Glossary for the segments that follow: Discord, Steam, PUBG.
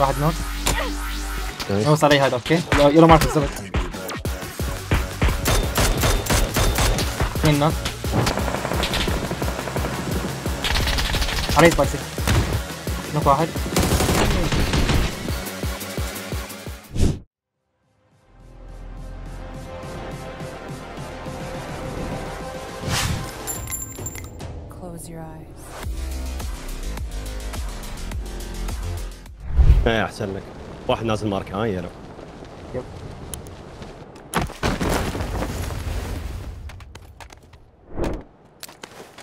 واحد نور نوص علي هذا. اوكي يلا ماركت زبط. اثنين نور علي سبايسي نوك واحد. ايه احسن لك. واحد نازل ماركة. ها يلو يب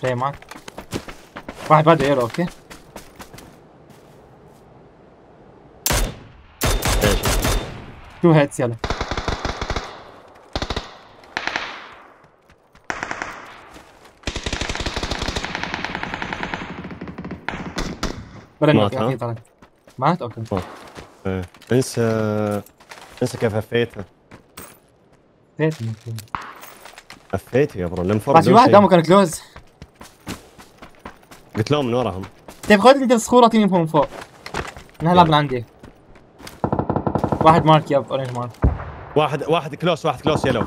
جاي معك واحد بعده يلو. اوكي ايش تو هيتس. يلا مات. ها مات. اوكي انسى كيف هفيتها. هفيت يا برو لمفرد. ماشي واحد دامه كان كلوز. قلت لهم من وراهم. طيب خذ لي الصخور اعطيني من فوق. انا هلعب من عندي. واحد مارك ياب اورنج مارك. واحد كلوز. يلو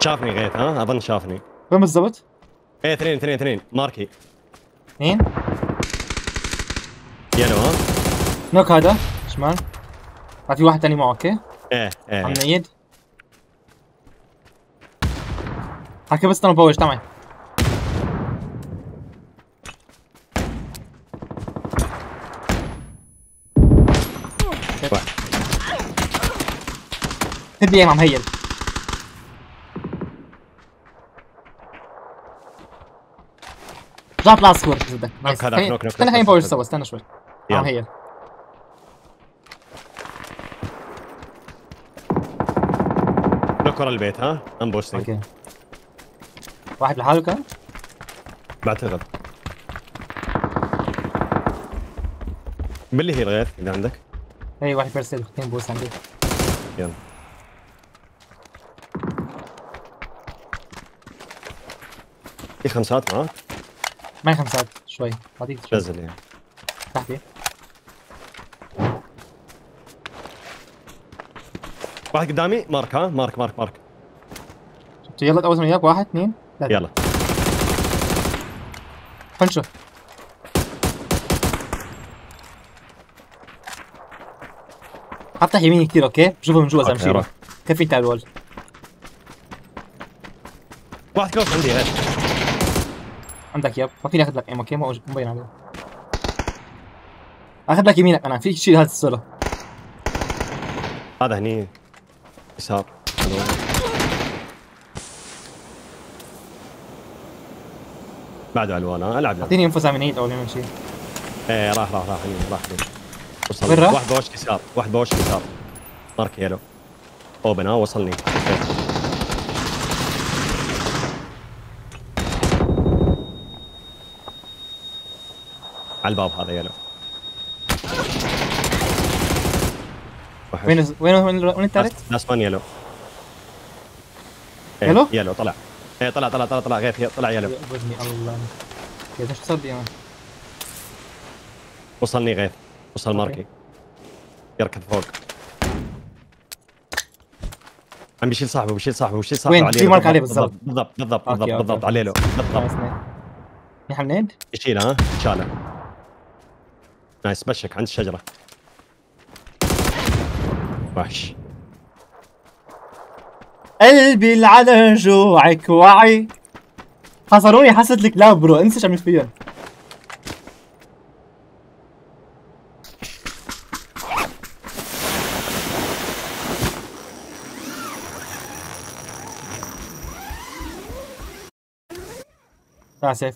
شافني غيث. ها اظن شافني. وين بالضبط؟ ايه اثنين ماركي. اثنين؟ يلو. ها نوك هذا شمال. في واحد ثاني معه. اوكي ايه عم نعيد. حكي بس انا بوج تمام. تبي ايم عم هيل. راح اطلع سكور جدا. استنى خلينا نبوج سوا. استنى شوي عم هيل. نوك ورا البيت. ها انبوستنج. اوكي واحد لحاله كان؟ بعتقد باللي هي الغيث اذا عندك. اي واحد بيرسل 2 بوس عندي. يلا في خمسات معك؟ معي خمسات شوي اعطيك شوي. نزل يعني تحتي واحد قدامي مارك. ها مارك شفته. يلا اول ما اياك. واحد اثنين ثلاثة يلا فنشر. حطه يميني كثير. اوكي بشوفه من جوا اذا مشيله. كفي تاع الوال. واحد كوف عندي. هات عندك ياب. ما فيني اخذ لك ايم. اوكي ما مبين عليه. اخذ لك يمينك انا. فيك تشيل هذا السولو. هذا هني يسار. بعده الوان. ها العب. اعطيني انفوزه من هيك او من شيء. ايه راح هني راح. واحد بوش يسار. مارك يلو اوبن. ها وصلني. على الباب هذا يلو. وين الثالث؟ ناسمان يلو. يلو؟ يلو طلع. ايه طلع غير طلع يلو. يقبضني الله. كيف ايش صار لي انا؟ وصلني غير. وصل ماركي. يركض فوق. عم بيشيل صاحبه وين؟ في مارك عليه بالضبط. بالضبط عليه له. نحن منين؟ يشيلها. ها؟ شالها. نايس بشك عند الشجرة. وحش قلبي اللي على جوعك وعي. حصروني حاسة الكلاب برو. انسى شو عملت فيهم. تعال سيف.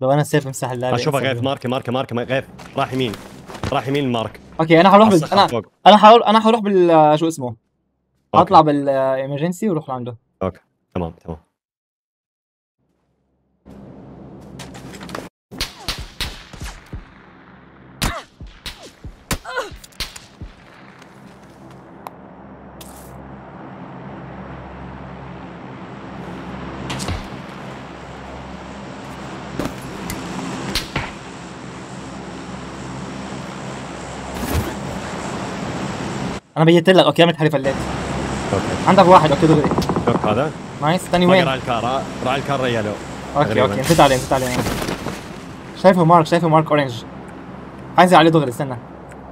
لو انا سيف امسح اللعبة. اشوفها غير ماركة غير. راح يمين المارك. اوكي انا حروح انا حروح بال شو اسمه. اطلع بالامرجنسي واروح لعنده. اوكي تمام. انا بيت لك. اوكي اعمل حليفه الليل. اوكي عندك واحد. اوكي دغري دوك هذا نايس. ثاني وين؟ راعي الكار ريالو. اوكي فت عليه. شايفه مارك اورنج. عايزه عليه دغري. استنى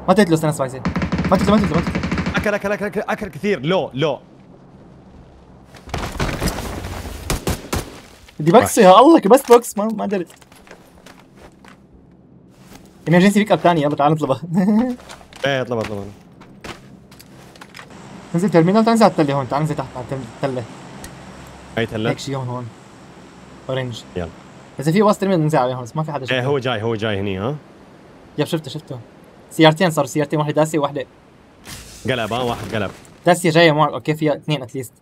ما تقتله. استنى سبايسي ما تقتله. اكل كثير. لو دي بكس يا الله. بس بوكس ما قدرت. امرجنسي بيك اب ثاني. يلا تعال نطلبها. ايه اطلبها. تنزل ترمينال تنزل على التله هون. تعال ننزل تحت على التله. اي تله؟ هيك شيء هون اورنج. يلا اذا في وسط ترمينال ننزل عليه هون. بس ما في حدا شايف. ايه هو جاي هني. ها يب شفته. سيارتين صار. سيارتين واحده داسيه وواحده قلب. واحد قلب. داسيه جايه معك. اوكي فيها اثنين اتليست.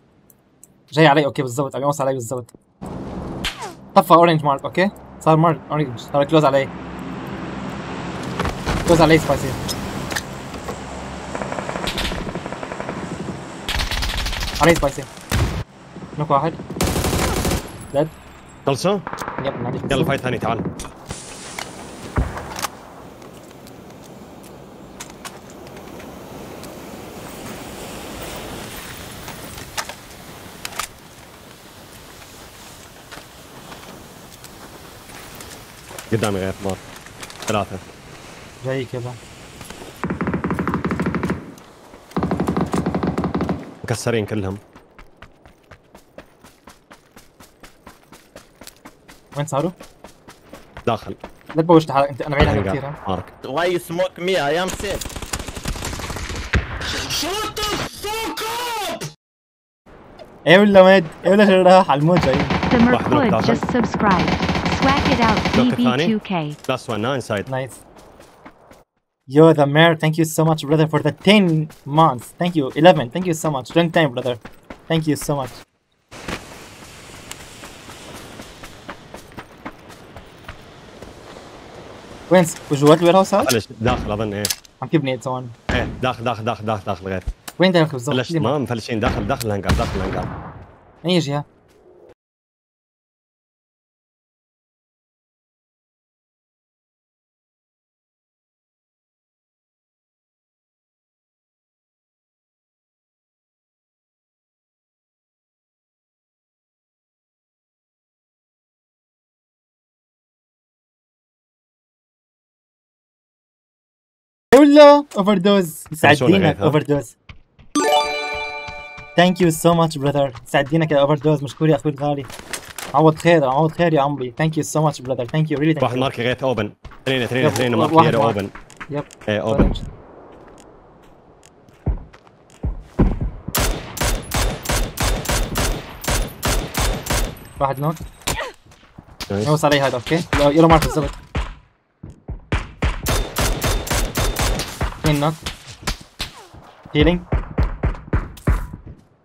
جاي علي. اوكي بالضبط عم يوصل علي بالضبط. طفى اورنج مارك. اوكي صار مارك اورنج. صار كلوز علي. كلوز علي سبايسي. علي سبايسي. نوك واحد. ديد. خلصوا؟ يب نادي. يلا فايت ثاني تعال. قدامي غير مار 3 جاي كذا. مكسرين كلهم. وين صاروا؟ داخل. لا تبوش لحالك انت. انا بعيد عنك كثير. مارك why you smoke me I am safe. Shut the fuck up. ايه ولا ماد؟ ايه ولا جراح على الموت جاي. Just subscribe. Whack it out, BadBoyy2k. Last one, now inside. Nice. Yo, the mayor, thank you so much, brother, for the 10 months. Thank you, 11. Thank you so much. Long time, brother. Thank you so much. When's? وجوات الويرهاوس هذا؟ داخل أظن إيه. عم تبني سوان. إيه داخل غير. وين داخل بالضبط؟ فلش ما مفلشين داخل الهنجر. أي جهة؟ Hello, overdose. سعدينك overdose. Thank you so much, brother. سعدينك يا overdose. مشكور يا اخوي الغالي. عوض خير يا عمري. Thank you so much, brother. Thank you really. واحد ماركي غير اوبن. اثنين ماركي اوبن. يب. ايه اوبن. واحد نوك. نوصل علي هذا اوكي. يلا ماركي بالضبط. نوك هيلينج.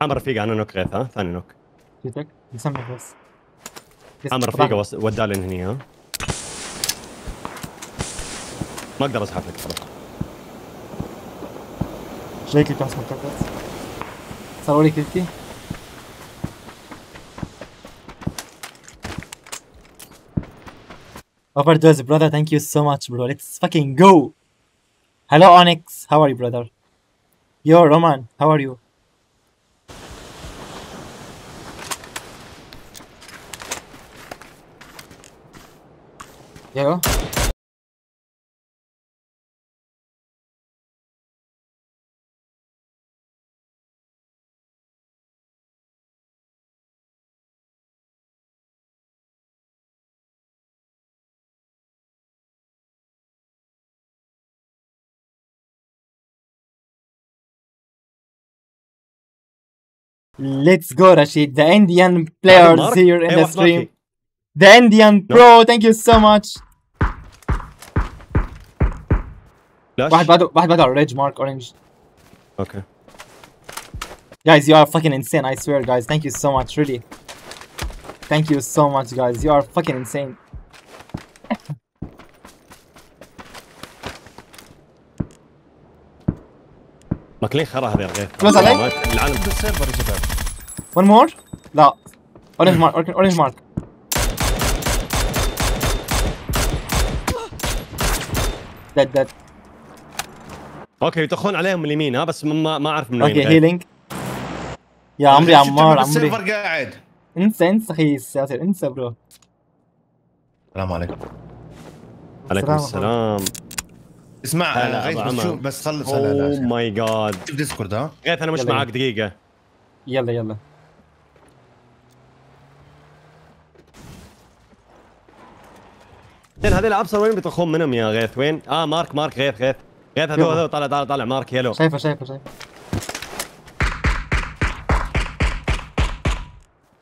عم رفيق عنه نوك غيث. ها ثاني نوك جيتك مسمح بس عم رفيق ودالن هني. ها ما اقدر اسحب لك خلاص. جايك لك اسحب لك بس. صاروا لي كلتي. Overdose brother, thank you so much bro. Let's fucking go. Hello Onyx, how are you brother? Yo Roman, how are you? Yo. Let's go Rashid, the Indian players here in the stream. The Indian pro, thank you so much. واحد بعده على الريج مارك اورنج. Okay. Guys, you are fucking insane, I swear guys. Thank you so much, really. Thank you so much guys, you are fucking insane. ماكلين خرا هذا الغير. كلوز علي؟ العالم كل سيرفر يا شباب. ون مور؟ لا. اورنج مارك. ديد. اوكي يطخون عليهم من اليمين ها بس ما اعرف من وين. اوكي هيلينج يا عمري عمار عمري السيرفر قاعد. انسى اخي ياسر انسى برو. السلام عليكم. عليكم السلام. اسمع انا غيث شوف بس خلص هلا. اوه ماي جاد شوف ديسكورد ها غيث انا مش معك دقيقة. يلا يلا زين هذول العبصر وين بيطخون منهم يا غيث وين؟ اه مارك مارك غيث غيث غيث هذول طالع طالع طالع مارك يلو شايفه شايفه شايفه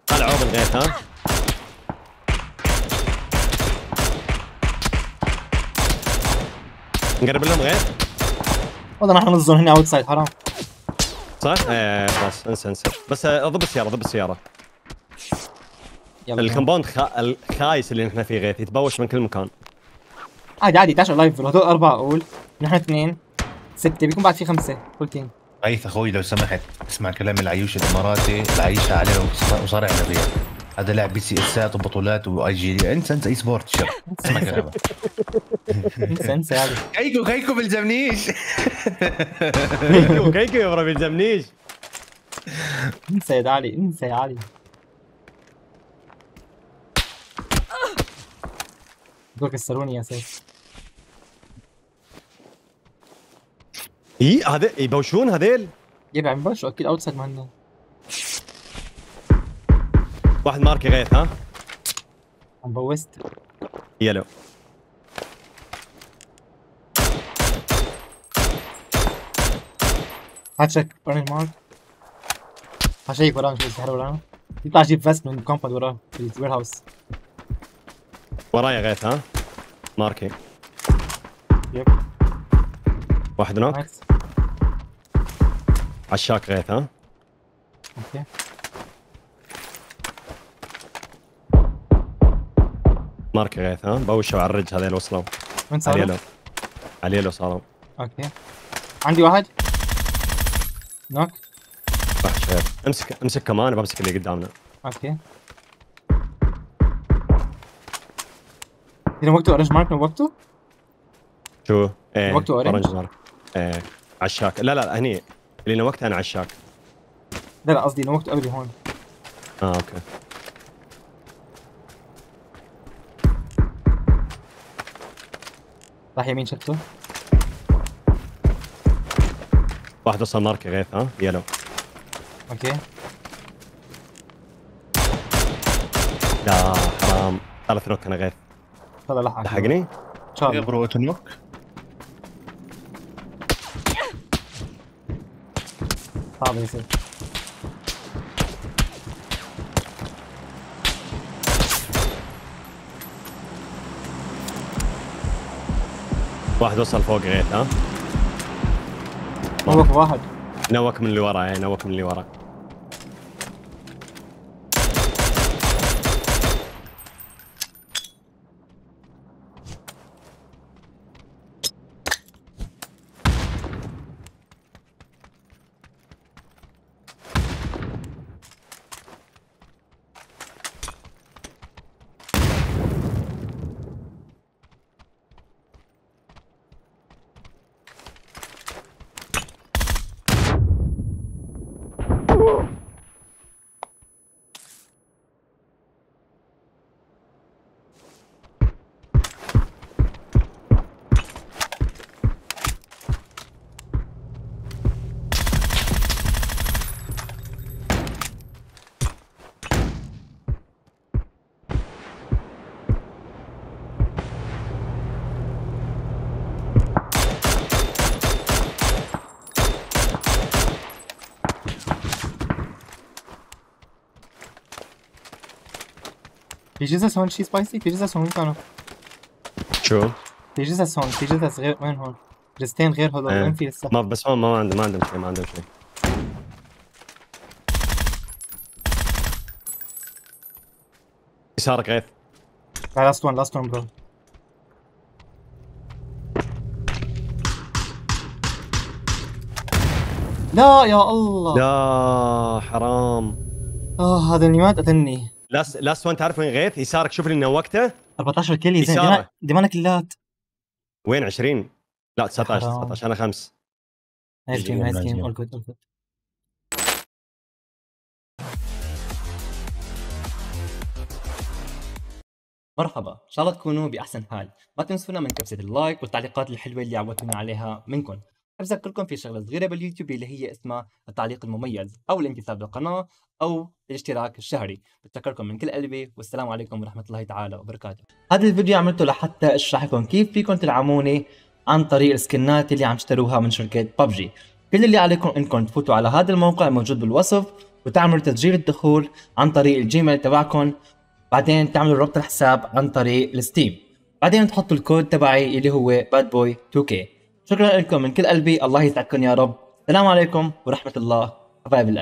طالع عوب الغيث ها نقرب لهم غيث والله ما حنظن هنا اوت سايد حرام صح؟ ايه خلاص انسى انسى بس ضب السيارة ضب السيارة الكمباوند الخايس اللي نحن فيه غيث يتبوش من كل مكان عادي عادي تعال لايف هدول أربعة أقول نحن اثنين ستة بيكون بعد في خمسة كل تيم غيث أخوي لو سمحت اسمع كلام العيوش الإماراتي العيشة عليه وصارع الرياض هذا لاعب بي سي اسات وبطولات واي جي انسى انسى اي سبورت شر اسمع كلامه انسى انسى هذا كيكو كيكو بالجمنيش كيكو كيكو يا برا بالجمنيش انسى يا علي انسى يا علي بدك كسروني يا سيف اي هذا يبوشون هذيل يبقى عم يبوشوا اكيد اوتسايد مهنا واحد ماركي غيث ها عم بوست يلو هاتشك برن مارك هشيك وراه مش مستحيل وراه يطلع جيب فاست من كومباوند وراه في الوير هاوس ورايا غيث ها ماركي يب واحد نوك عشاك غيث ها اوكي ماركي غيث ها بوشوا على الرج هذول وصلوا وين صاروا؟ على يلو على يلو صاروا اوكي عندي واحد نوك واحد شباب امسك امسك كمان بمسك اللي قدامنا اوكي هنا وقته اورنج مارك وقته؟ شو؟ ايه وقته اورنج مارك ايه عشاك لا لا هني اللي نوقته انا عشاك لا لا قصدي نوقته قبلي هون اه اوكي راح يمين شفته واحد وصل مارك غيث ها يلو اوكي لا حرام ثلاث نوك انا غيث هلا لحقني تشارلي برو اتنوك صعب يصير واحد وصل فوق غيث ها نوك واحد نوك من اللي ورا ايه نوك من اللي ورا تيجي زاس هون شي سبايسي تيجي زاس هون كانوا شو؟ تيجي زاس هون تيجي زاس غير وين هون؟ جزتين غير هذول وين في هسه؟ ما بس هون ما عندهم شيء ما عندهم شيء يسارك غيث لاست وان لاست وان برو لا يا الله لا حرام اه هذا اللي مات قتلني لاست وان تعرف وين غيث؟ يسارك شوف اللي نوقته 14 كيلي زين ديمانا كلات وين 20؟ لا 19 19 انا 5 نايس جيم. all good all good. مرحبا، ان شاء الله تكونوا باحسن حال. ما تنسونا من كبسه اللايك والتعليقات الحلوه اللي عودتونا عليها منكم. بذكركم في شغله صغيره باليوتيوب اللي هي اسمها التعليق المميز او الانتساب للقناه او الاشتراك الشهري. بتشكركم من كل قلبي، والسلام عليكم ورحمه الله تعالى وبركاته. هذا الفيديو عملته لحتى اشرح لكم كيف فيكم تلعبوني عن طريق السكنات اللي عم تشتروها من شركه ببجي. كل اللي عليكم انكم تفوتوا على هذا الموقع الموجود بالوصف وتعملوا تسجيل الدخول عن طريق الجيميل تبعكم، بعدين تعملوا ربط الحساب عن طريق الستيم، بعدين تحطوا الكود تبعي اللي هو BadBoyy2k. شكرا لكم من كل قلبي، الله يسعدكم يا رب. السلام عليكم ورحمه الله حبايب القلب.